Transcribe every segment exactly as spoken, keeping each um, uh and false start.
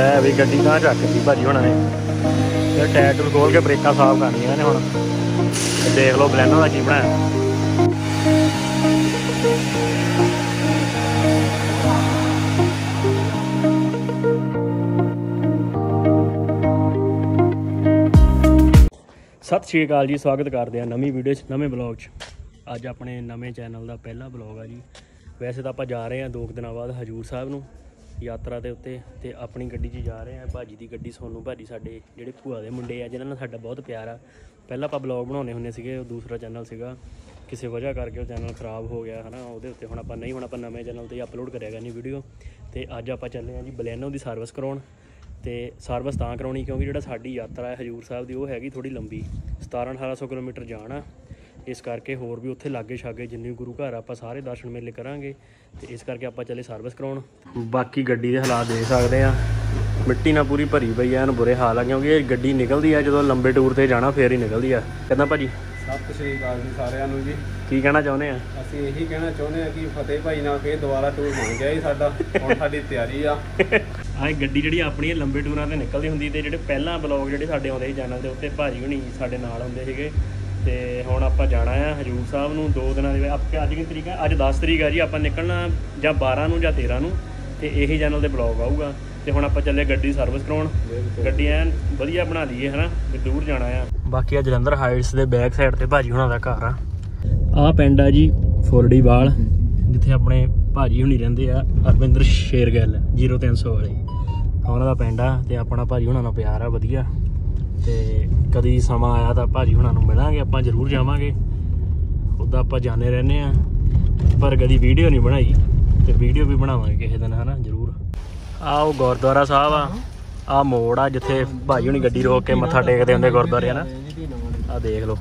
लै भी गड्डी ना चकती भाजी होना ने फिर टायर टूर खोल के ब्रेकां साफ करनियां ने। हुण देख लो बलैनो का की बनाया। सत श्री अकाल जी, स्वागत करते हैं नवीं वीडियो नवें ब्लॉग। अज अपने नवें चैनल का पहला ब्लॉग है जी। वैसे तो आप जा रहे हैं दो दिनों बाद हजूर साहब नूं यात्रा के उत्ते, तो अपनी गड्डी च जा रहे हैं। भाजी की गड्डी सोनू भाजी साढ़े जिहड़े भूआ के मुंडे आ जिन्होंने साडा बहुत प्यार आ। पहला आप ब्लॉग बनाने हुंदे सीगे, दूसरा चैनल सीगा, किसी वजह करके चैनल खराब हो गया है ना, उहदे उत्ते हुण आपां नहीं हुण आपां नवें चैनल ते अपलोड करेगा नहीं वीडियो। तो अज आपां चले हैं जी बलैनो की सर्विस कराउण। तो सर्विस तां कराउणी क्योंकि जिहड़ा साडी यात्रा है हजूर साहब की वह हैगी थोड़ी लंबी, सतारां अठारां सौ किलोमीटर जाना। इस करके होर भी उत्थे लागे छागे जिन्नी गुरु घर आप सारे दर्शन मेले करांगे, तो इस करके आप चले सर्विस कराउण। बाकी गड्डी दे हालात देख सकदे आ, मिट्टी ना पूरी भरी पई ऐन बुरे हाल आ, क्योंकि गड्डी निकलदी आ जदों लंबे टूर ते जाना फिर ही निकलदी आ। कहना भाजी सत श्री अकाल जी सारिआं नूं जी, की कहना चाहुंदे आ? असीं इही कहना चाहुंदे आ कि फतेह भाई नाल फिर दोबारा टूर बन गया जी साडा, हुण साडी तैयारी आ। आ गड्डी जिहड़ी अपनी लंबे टूरां ते निकलदी हुंदी, ते जिहड़े पहिला ब्लॉग जिहड़े साडे आउंदे चैनल दे उत्ते भाजी हुणी साडे नाल हुंदे सीगे। तो हुण आपां जाना है हजूर साहब नूं दो दिनां दे। अज की तरीक है, अज दस तरीक है जी, आपां निकलना जां बारह नूं जां तेरह नूं, ते इही चैनल ते ब्लॉग आऊगा। तो हुण आपां चले गड्डी सर्विस कराउण, गड्डी ऐन वधिया बना लईए है ना, ते दूर जाना है। बाकी जलंधर हाइट्स के बैक साइड ते भाजी हुणां दा घर आ। आ पिंड आ जी फोरड़ी वाल, जिथे अपने भाजी हुणी रहिंदे आ, अरविंदर शेरगिल जीरो तीन सौ वाले उहनां दा पिंड आ। ते अपना भाजी हुणां नाल प्यार आ वधिया, तो कभी समा आया तो भाजी हुणां नूं मिलांगे, आपां जरूर जावांगे। उद्दां आपां जाने रहने आ, पर कभी वीडियो नहीं बनाई, तो वीडियो भी बनावांगे किसी दिन है ना जरूर। आओ गुरुद्वारा साहब आ, आ मोड़ आ जिथे भाजी हुणी गड्डी रोक के मत्था टेकदे हुंदे गुरुद्वारे है ना। आ देख लो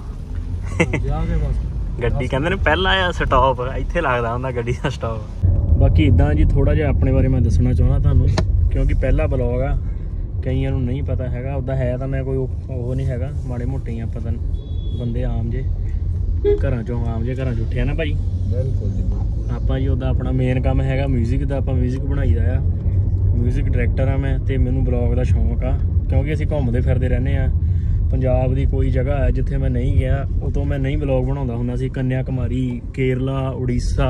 गड्डी कहंदे ने पहला आ स्टॉप इत्थे लगदा हुंदा गड्डी दा स्टॉप। बाकी इदां जी थोड़ा जिहा अपने बारे मैं दसना चाहुंदा तुहानूं, क्योंकि पहला ब्लॉग आ, कईयों नूं नहीं पता हैगा। उदा है तो मैं कोई वो नहीं हैगा, माड़े मोटे ही पता बंदे आम जे घर चो आम जे घर उठे है ना भाई। बिल्कुल आप जी उदा अपना मेन काम हैगा म्यूजिक का, आप म्यूजिक बनाई दा आ, म्यूजिक डायरैक्टर हाँ मैं, तो मैनू ब्लॉग का शौक आ क्योंकि असीं घूमते फिरते रहने आ। पंजाब की कोई जगह है जिथे मैं नहीं गया, उतो मैं नहीं ब्लॉग बनाता हूँ सी। कन्याकुमारी, केरला, उड़ीसा,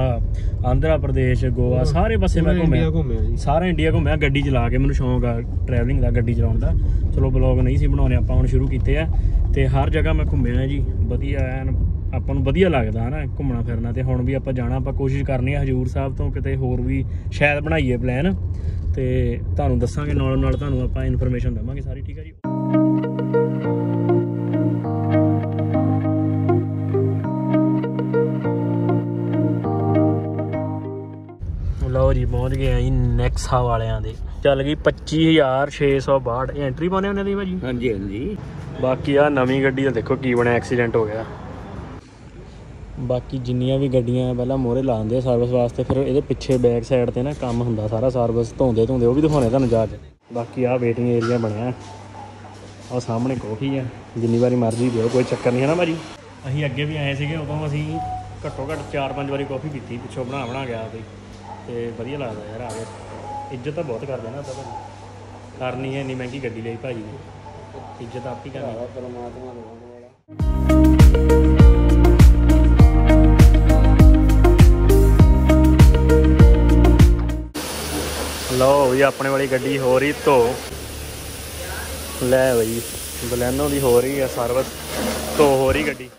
आंध्रा प्रदेश, गोवा, सारे पासे मैं घूमया, सारा इंडिया घूमया गड्डी चला के। मैं शौक आ ट्रैवलिंग का, गड्डी चलाने का। चलो ब्लॉग नहीं सी बनाने आपां हुण शुरू कीते आ, ते हर जगह मैं घूमया जी वधिया एन, आपां नूं वधिया लगदा है ना घूमना फिरना। तो हुण भी आपां जाना, आपां कोशिश करनी है हजूर साहब तो किते होर भी शायद बनाईए प्लैन, ते तुहानूं दस्सांगे नाल नाल, तुहानूं आपां इन्फॉर्मेशन देवांगे सारी। ठीक है जी, जी पहुंच गए जी नेक्सा वालियां दे। चल गई पच्ची हज़ार छे सौ बाहठ एंट्री पाने उन्हें भाजी। हाँ जी हाँ जी। बाकी आ नवीं गड्डी का देखो की बने, एक्सीडेंट हो गया। बाकी जिन्नियां भी गड्डियां पहला मोहरे लांदे सर्विस वास्ते, फिर ये पिछे बैक साइड से ना काम हुंदा सारा सर्विस धोंदे धोंदे, वो भी दिखाने तुहानूं जा के। बाकी आ वेटिंग एरिया बनया और सामने कॉफी है, जिन्नी बारी मर्जी दिओ कोई चक्कर नहीं है ना भाजी। असीं अगे भी आए सीगे, उदों असीं घट्टो घट्ट चार पांच वारी कॉफी पीती पिछों बना बना गया भाई, तो वधिया लगता यार। आ गए इज्जत तो बहुत करते ना, भाजी करनी है इन्नी महंगी गड्डी लाई भाजी ने, इज्जत आप ही करनी परमात्मा। लो जी अपने वाली गड्डी हो रही तो लै भाई बलैनो की हो रही है सर्विस, तो हो रही गड्डी।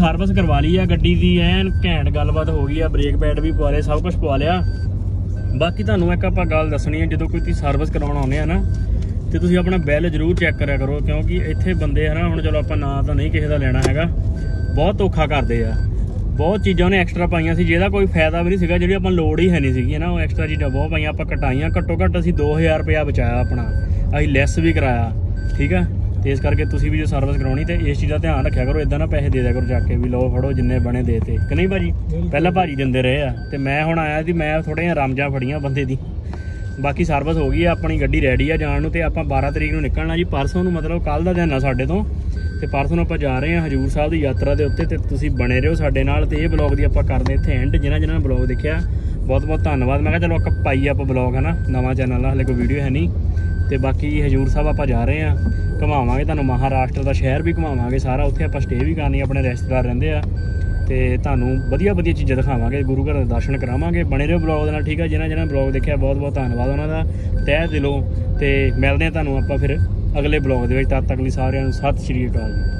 सर्विस करवा ली है गड्डी की, एन घैंट गलबात हो गई है, ब्रेक पैड भी पवा लिया, सब कुछ पवा लिया। बाकी तुहानूं इक आपां गल दस्सणी है, जो कोई सर्विस करवाउण आउंदे आ ना, तो तुम अपना बैल जरूर चैक करा करो, क्योंकि इतने बंदे है ना, हम चलो आप ना तो नहीं किसी का लेना है, बहुत औखा करते हैं, बहुत चीज़ा उन्हें एक्सट्रा पाइया से जिहदा कोई फायदा भी नहीं, जी अपना लड़ ही है नहीं सी ना, वो एक्सट्रा चीज़ा बहुत पाइं आप कटाइया, घट्टो घट्ट असी दो हज़ार रुपया बचाया अपना, असी लैस भी कराया, ठीक है। तो इस करके तुम भी जो सर्विस करवानी तो इस चीज़ का ध्यान रखा करो, इदा ना पैसे दे दिया करो जाके भी लो फड़ो जिन्ने बने देते, कि नहीं भाजी पहला भाजी देंदे रहे आ, तो मैं हुण आया कि मैं थोड़े जिहा रामजा फड़ियाँ बंदे दी, बाकी सर्विस हो गई है, अपनी गड्डी रेडी है जाण नूं, ते आपां बारह तरीक नूं निकलना जी, परसों नूं मतलब कल दा दिन आ साडे तों, ते परसों नूं आपां जा रहे हां हजूर साहब दी यात्रा दे उत्ते, ते तुसीं बने रहियो साडे नाल, ते इह ब्लॉग दी आपां करदे इत्थे एंड। जिन्हां जिन्हां ने ब्लॉग देखिया बहुत बहुत धन्नवाद, मैं कहा चलो आप पाई आप ब्लॉग है ना, नवां चैनल हाले कोई वीडियो है नहीं, तो बाकी हजूर साहब आपां जा रहे हां, घुमावे तुहानूं महाराष्ट्र का शहर भी घुमावे सारा, उत्थे आपां स्टे भी करनी, अपने रिश्तेदार रहिंदे आ, तो तुहानूं वधिया वधिया चीज़ां दिखावांगे, गुरु घर दर्शन करावांगे, बने रहियो ब्लॉग दे नाल, ठीक है। जिन्हां जिन्हां ब्लॉग देखिया बहुत बहुत धन्नवाद उन्हां दा तहे दिलों, ते मिलदे आ तुहानूं आपां फिर अगले ब्लॉग दे विच, तद तक लई सारिआं नूं सत श्री अकाल।